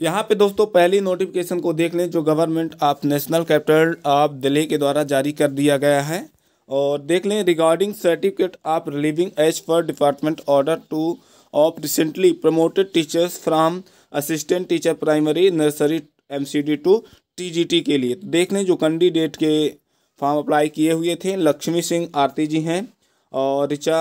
यहाँ पे दोस्तों पहली नोटिफिकेशन को देख लें जो government of national capital of Delhi के द्वारा जारी कर दिया गया है। और देख लें regarding certificate of relieving as per department order to of recently promoted teachers from assistant teacher primary nursery MCD to TGT के लिए देख लें जो कैंडिडेट के फॉर्म अप्लाई किए हुए थे लक्ष्मी सिंह आरती जी हैं और ऋचा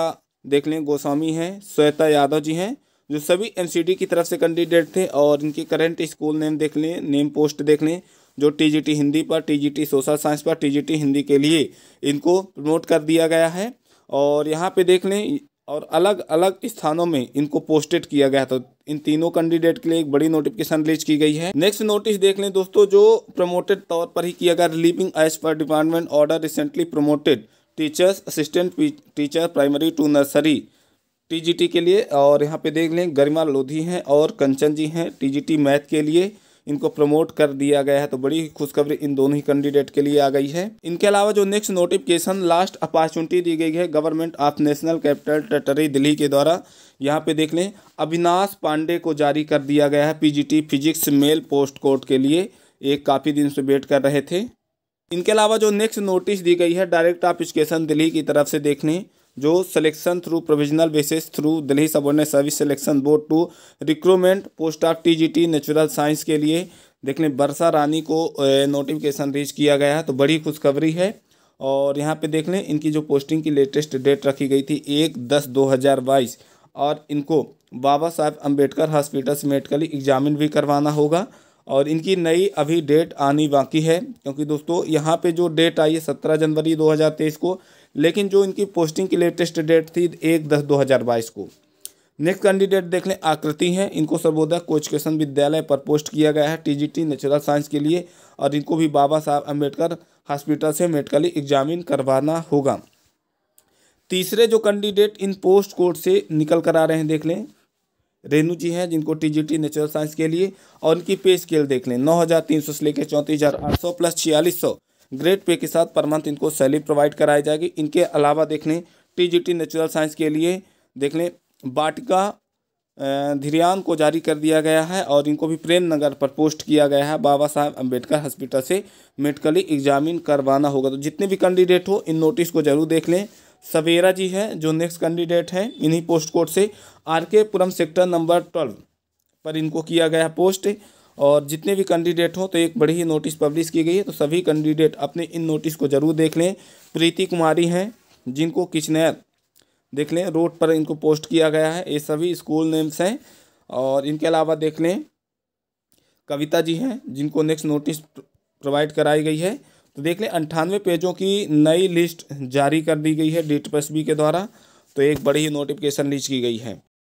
देख लें गोस्वामी हैं, श्वेता यादव जी हैं जो सभी एमसीडी की तरफ से कैंडिडेट थे। और इनके करंट स्कूल नेम देख लें, नेम पोस्ट देख लें जो टीजीटी हिंदी पर, टीजीटी सोशल साइंस पर, टीजीटी हिंदी के लिए इनको प्रमोट कर दिया गया है। और यहाँ पे देख लें और अलग अलग स्थानों में इनको पोस्टेड किया गया था। इन तीनों कैंडिडेट के लिए एक बड़ी नोटिफिकेशन रिलीज की गई है। नेक्स्ट नोटिस देख लें दोस्तों जो प्रमोटेड तौर पर ही किया गया, relieving as per department order recently promoted teachers assistant teacher primary to nursery TGT के लिए। और यहाँ पे देख लें गरिमा लोधी हैं और कंचन जी हैं, टीजीटी मैथ के लिए इनको प्रमोट कर दिया गया है। तो बड़ी खुशखबरी इन दोनों ही कैंडिडेट के लिए आ गई है। इनके अलावा जो नेक्स्ट नोटिफिकेशन लास्ट अपॉर्चुनिटी दी गई है government of national capital territory Delhi के द्वारा, यहाँ पे देख लें अविनाश पांडे को जारी कर दिया गया है PGT physics male post code के लिए। एक काफ़ी दिन से वेट कर रहे थे। इनके अलावा जो नेक्स्ट नोटिस दी गई है डायरेक्ट ऑफ एजुकेशन दिल्ली की तरफ से देख लें जो selection through provisional basis through Delhi subordinate service selection board to recruitment post of TGT natural science के लिए देख लें बरसा रानी को नोटिफिकेशन रिलीज किया गया है। तो बड़ी खुशखबरी है। और यहाँ पे देख लें इनकी जो पोस्टिंग की लेटेस्ट डेट रखी गई थी 1/10/2022 और इनको बाबा साहब अम्बेडकर हॉस्पिटल से मेडिकली एग्जामिन भी करवाना होगा। और इनकी नई अभी डेट आनी बाकी है क्योंकि दोस्तों यहाँ पे जो डेट आई है 17 जनवरी 2023 को, लेकिन जो इनकी पोस्टिंग की लेटेस्ट डेट थी 1/10/2022 को। नेक्स्ट कैंडिडेट देख लें आकृति हैं, इनको सर्वोदय कोच क्रिएशन विद्यालय पर पोस्ट किया गया है टीजीटी नेचुरल साइंस के लिए। और इनको भी बाबा साहब अम्बेडकर हॉस्पिटल से मेडिकली एग्जामिन करवाना होगा। तीसरे जो कैंडिडेट इन पोस्ट कोड से निकल कर आ रहे हैं देख लें रेनू जी हैं, जिनको टीजीटी नेचुरल साइंस के लिए। और इनकी पे स्केल देख लें 9,300 से लेकर 34,800 प्लस 4,600 ग्रेड पे के साथ पर मंथ इनको सैलरी प्रोवाइड कराई जाएगी। इनके अलावा देख लें टीजीटी नेचुरल साइंस के लिए देख लें बाटिका धीरियान को जारी कर दिया गया है। और इनको भी प्रेम नगर पर पोस्ट किया गया है, बाबा साहब अम्बेडकर हॉस्पिटल से मेडिकली एग्जामिन करवाना होगा। तो जितने भी कैंडिडेट हो इन नोटिस को जरूर देख लें। सवेरा जी हैं जो नेक्स्ट कैंडिडेट हैं, इन्हीं पोस्ट कोड से आरके पुरम सेक्टर नंबर 12 पर इनको किया गया पोस्ट। और जितने भी कैंडिडेट हो तो एक बड़ी ही नोटिस पब्लिश की गई है, तो सभी कैंडिडेट अपने इन नोटिस को जरूर देख लें। प्रीति कुमारी हैं जिनको किचनर देख लें रोड पर इनको पोस्ट किया गया है। ये सभी स्कूल नेम्स हैं। और इनके अलावा देख लें कविता जी हैं जिनको नेक्स्ट नोटिस प्रोवाइड कराई गई है। तो देख लें 98 पेजों की नई लिस्ट जारी कर दी गई है DSSSB के द्वारा। तो एक बड़ी ही नोटिफिकेशन रिलीज की गई है।